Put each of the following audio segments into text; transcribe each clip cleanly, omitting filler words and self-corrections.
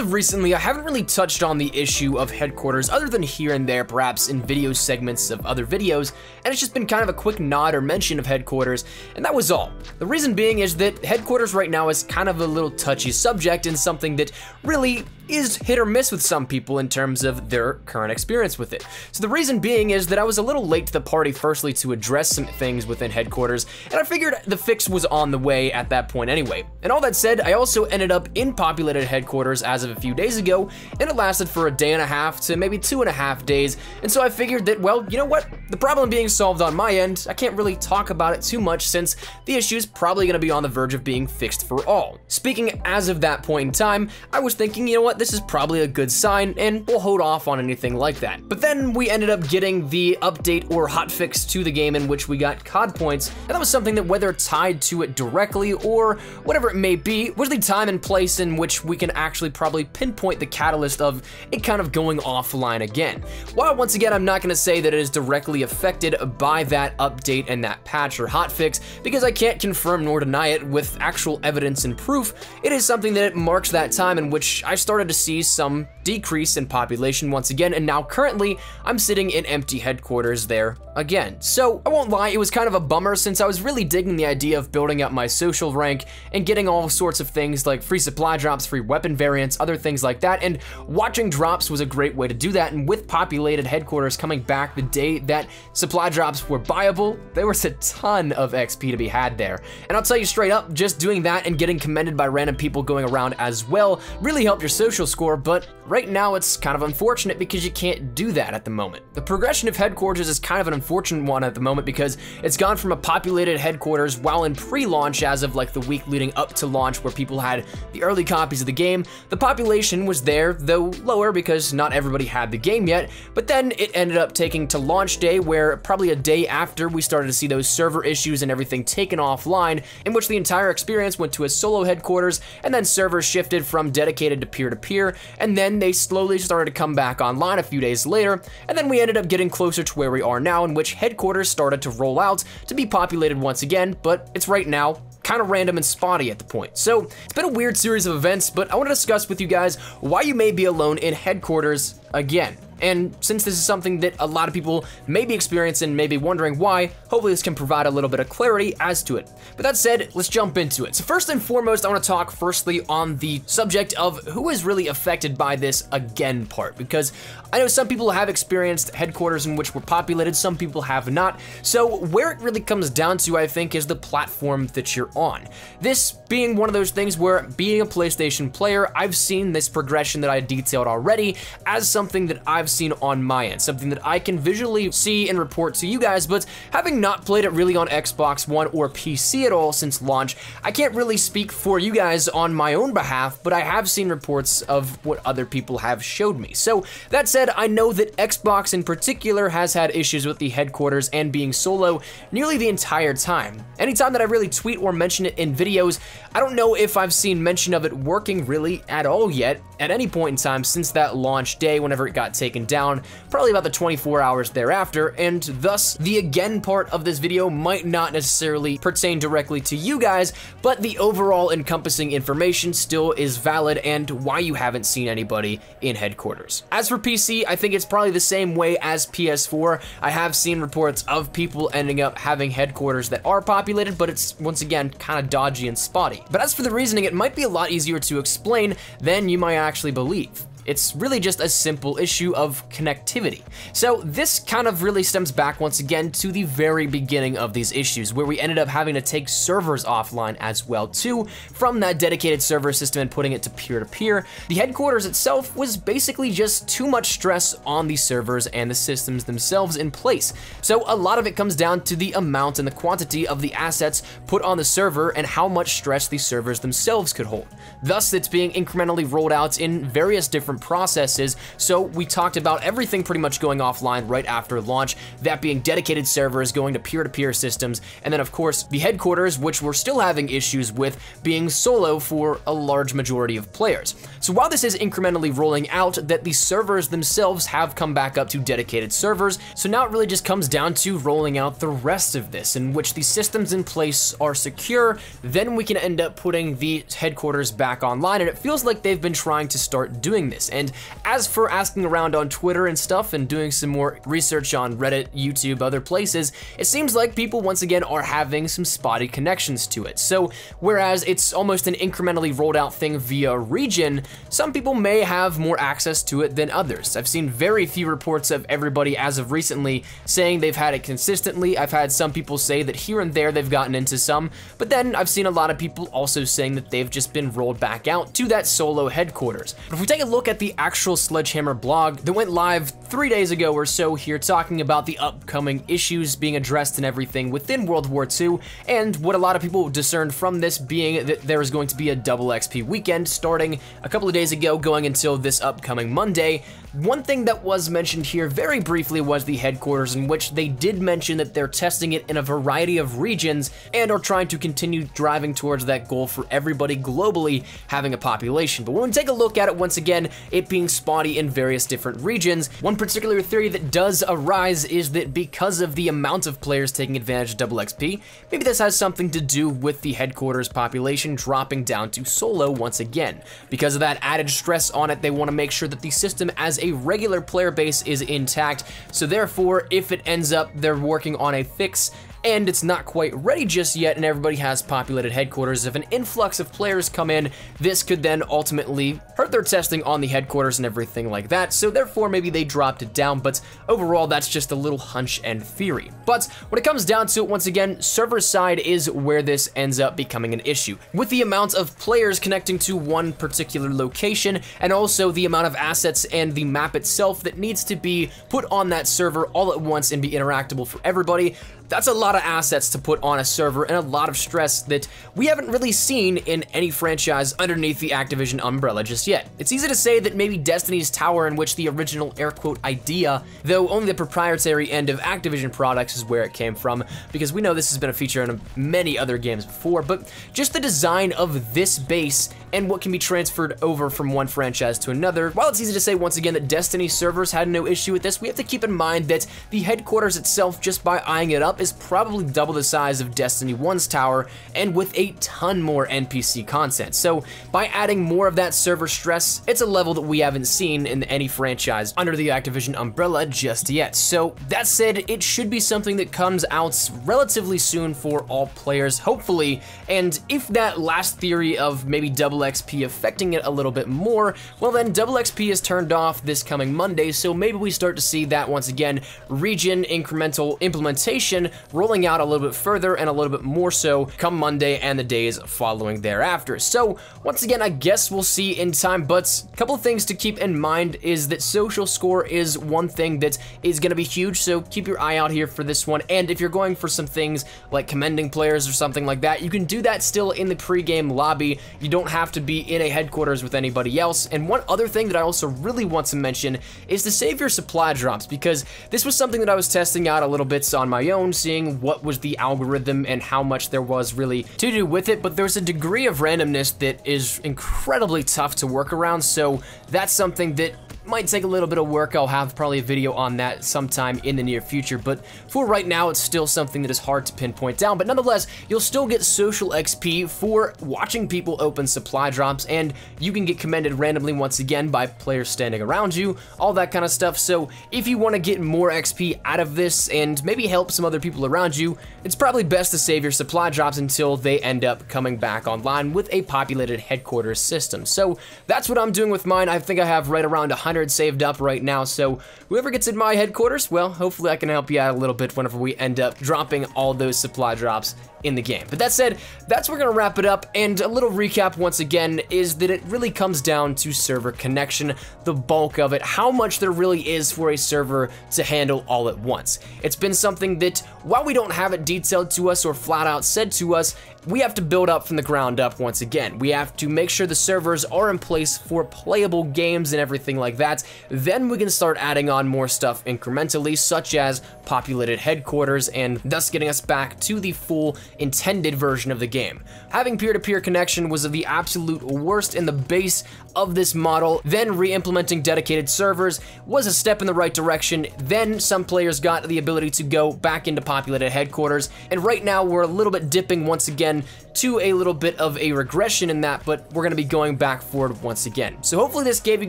of recently, I haven't really touched on the issue of headquarters other than here and there, perhaps in video segments of other videos, and it's just been kind of a quick nod or mention of headquarters, and that was all. The reason being is that headquarters right now is kind of a little touchy subject and something that really is hit or miss with some people in terms of their current experience with it. So the reason being is that I was a little late to the party firstly to address some things within headquarters, and I figured the fix was on the way at that point anyway. And all that said, I also ended up in populated headquarters as of a few days ago, and it lasted for a day and a half to maybe 2.5 days, and so I figured that, well, you know what, the problem being solved on my end, I can't really talk about it too much since the issue is probably going to be on the verge of being fixed for all. Speaking as of that point in time, I was thinking, you know what, this is probably a good sign, and we'll hold off on anything like that. But then we ended up getting the update or hotfix to the game in which we got COD points, and that was something that, whether tied to it directly or whatever it may be, was the time and place in which we can actually probably pinpoint the catalyst of it kind of going offline again. While once again, I'm not going to say that it is directly affected by that update and that patch or hotfix, because I can't confirm nor deny it with actual evidence and proof. It is something that it marks that time in which I started to see some decrease in population once again, and now currently I'm sitting in empty headquarters there again. So I won't lie, it was kind of a bummer since I was really digging the idea of building up my social rank and getting all sorts of things like free supply drops, free weapon variants, other things like that, and watching drops was a great way to do that. And with populated headquarters coming back the day that supply drops were buyable, there was a ton of XP to be had there. And I'll tell you straight up, just doing that and getting commended by random people going around as well really helped your social score, but right now it's kind of unfortunate because you can't do that at the moment. The progression of headquarters is kind of an unfortunate one at the moment because it's gone from a populated headquarters while in pre-launch as of like the week leading up to launch where people had the early copies of the game. The population was there, though lower because not everybody had the game yet, but then it ended up taking to launch day where probably a day after we started to see those server issues and everything taken offline, in which the entire experience went to a solo headquarters, and then servers shifted from dedicated to peer-to-peer, and then they slowly started to come back online a few days later, and then we ended up getting closer to where we are now, in which headquarters started to roll out to be populated once again, but it's right now kind of random and spotty at the point. So it's been a weird series of events, but I want to discuss with you guys why you may be alone in headquarters again. And since this is something that a lot of people may be experiencing, may be wondering why, hopefully this can provide a little bit of clarity as to it. But that said, let's jump into it. So first and foremost, I want to talk firstly on the subject of who is really affected by this again part, because I know some people have experienced headquarters in which were populated, some people have not. So where it really comes down to, I think, is the platform that you're on. This being one of those things where, being a PlayStation player, I've seen this progression that I detailed already as something that I've seen on my end, something that I can visually see and report to you guys, but having not played it really on Xbox One or PC at all since launch, I can't really speak for you guys on my own behalf, but I have seen reports of what other people have showed me. So that said, I know that Xbox in particular has had issues with the headquarters and being solo nearly the entire time. Anytime that I really tweet or mention it in videos, I don't know if I've seen mention of it working really at all yet at any point in time since that launch day whenever it got taken down, probably about the 24 hours thereafter, and thus the again part of this video might not necessarily pertain directly to you guys, but the overall encompassing information still is valid and why you haven't seen anybody in headquarters. As for PC, I think it's probably the same way as PS4. I have seen reports of people ending up having headquarters that are populated, but it's once again kind of dodgy and spotty. But as for the reasoning, it might be a lot easier to explain than you might actually believe. It's really just a simple issue of connectivity. So this kind of really stems back once again to the very beginning of these issues where we ended up having to take servers offline as well too, from that dedicated server system and putting it to peer-to-peer. The headquarters itself was basically just too much stress on the servers and the systems themselves in place. So a lot of it comes down to the amount and the quantity of the assets put on the server and how much stress the servers themselves could hold. Thus, it's being incrementally rolled out in various different different processes. So we talked about everything pretty much going offline right after launch, that being dedicated servers going to peer-to-peer systems, and then of course the headquarters, which we're still having issues with, being solo for a large majority of players. So while this is incrementally rolling out, that the servers themselves have come back up to dedicated servers, so now it really just comes down to rolling out the rest of this, in which the systems in place are secure, then we can end up putting the headquarters back online, and it feels like they've been trying to start doing this. And as for asking around on Twitter and stuff and doing some more research on Reddit, YouTube, other places, it seems like people once again are having some spotty connections to it. So whereas it's almost an incrementally rolled out thing via region, some people may have more access to it than others. I've seen very few reports of everybody as of recently saying they've had it consistently. I've had some people say that here and there they've gotten into some, but then I've seen a lot of people also saying that they've just been rolled back out to that solo headquarters. But if we take a look at the actual Sledgehammer blog that went live 3 days ago or so here, talking about the upcoming issues being addressed and everything within World War II, and what a lot of people discerned from this being that there is going to be a double XP weekend starting a couple of days ago going until this upcoming Monday. One thing that was mentioned here very briefly was the headquarters, in which they did mention that they're testing it in a variety of regions and are trying to continue driving towards that goal for everybody globally having a population. But when we take a look at it once again, it being spotty in various different regions, one particular theory that does arise is that because of the amount of players taking advantage of double XP, maybe this has something to do with the headquarters population dropping down to solo once again. Because of that added stress on it, they want to make sure that the system as a regular player base is intact, so therefore if it ends up they're working on a fix and it's not quite ready just yet and everybody has populated headquarters, if an influx of players come in, this could then ultimately hurt their testing on the headquarters and everything like that, so therefore maybe they dropped it down. But overall that's just a little hunch and theory. But when it comes down to it, once again, server side is where this ends up becoming an issue, with the amount of players connecting to one particular location and also the amount of assets and the map itself that needs to be put on that server all at once and be interactable for everybody. That's a lot of assets to put on a server and a lot of stress that we haven't really seen in any franchise underneath the Activision umbrella just yet. It's easy to say that maybe Destiny's Tower, in which the original air quote idea, though only the proprietary end of Activision products, is where it came from, because we know this has been a feature in many other games before, but just the design of this base and what can be transferred over from one franchise to another. While it's easy to say once again that Destiny servers had no issue with this, we have to keep in mind that the headquarters itself, just by eyeing it up, is probably double the size of Destiny 1's tower and with a ton more NPC content. So by adding more of that server stress, it's a level that we haven't seen in any franchise under the Activision umbrella just yet. So that said, it should be something that comes out relatively soon for all players, hopefully. And if that last theory of maybe double XP affecting it a little bit more, well then double XP is turned off this coming Monday, so maybe we start to see that once again region incremental implementation rolling out a little bit further and a little bit more so come Monday and the days following thereafter. So once again, I guess we'll see in time, but a couple of things to keep in mind is that social score is one thing that is going to be huge, so keep your eye out here for this one. And if you're going for some things like commending players or something like that, you can do that still in the pre-game lobby. You don't have to be in a headquarters with anybody else. And one other thing that I also really want to mention is to save your supply drops, because this was something that I was testing out a little bit on my own, seeing what was the algorithm and how much there was really to do with it, but there's a degree of randomness that is incredibly tough to work around, so that's something that might take a little bit of work. I'll have probably a video on that sometime in the near future, but for right now it's still something that is hard to pinpoint down. But nonetheless, you'll still get social XP for watching people open supply drops, and you can get commended randomly once again by players standing around you, all that kind of stuff. So if you want to get more XP out of this and maybe help some other people around you, it's probably best to save your supply drops until they end up coming back online with a populated headquarters system. So that's what I'm doing with mine. I think I have right around 100 saved up right now, so whoever gets in my headquarters, well, hopefully I can help you out a little bit whenever we end up dropping all those supply drops in the game. But that said, that's where we're gonna wrap it up, and a little recap once again is that it really comes down to server connection, the bulk of it, how much there really is for a server to handle all at once. It's been something that, while we don't have it detailed to us or flat out said to us, we have to build up from the ground up once again. We have to make sure the servers are in place for playable games and everything like that. Then we can start adding on more stuff incrementally, such as populated headquarters, and thus getting us back to the full intended version of the game. Having peer-to-peer connection was the absolute worst in the base of this model. Then re-implementing dedicated servers was a step in the right direction. Then some players got the ability to go back into populated headquarters. And right now we're a little bit dipping once again to a little bit of a regression in that, but we're going to be going back forward once again. So hopefully this gave you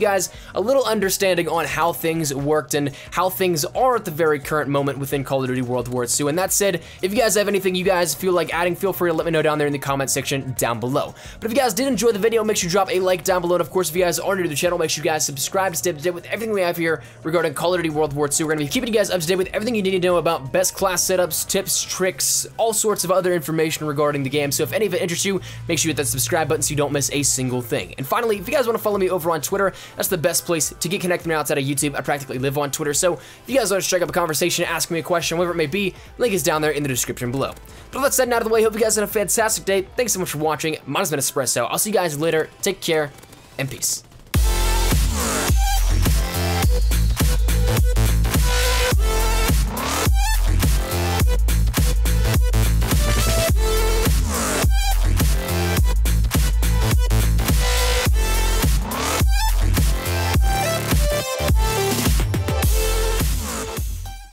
guys a little understanding on how things worked and how things are at the very current moment within Call of Duty World War II. And that said, if you guys have anything you guys feel like adding, feel free to let me know down there in the comment section down below. But if you guys did enjoy the video, make sure you drop a like down below. And of course, if you guys are new to the channel, make sure you guys subscribe to stay up to date with everything we have here regarding Call of Duty World War II. We're going to be keeping you guys up to date with everything you need to know about best class setups, tips, tricks, all sorts of other information regarding the game. So if any of it interests you, make sure you hit that subscribe button so you don't miss a single thing. And finally, if you guys want to follow me over on Twitter, that's the best place to get connected now outside of YouTube. I practically live on Twitter, so if you guys want to strike up a conversation, ask me a question, whatever it may be, link is down there in the description below. But with that said and out of the way, hope you guys had a fantastic day. Thanks so much for watching. Mine has been Espresso. I'll see you guys later. Take care and peace.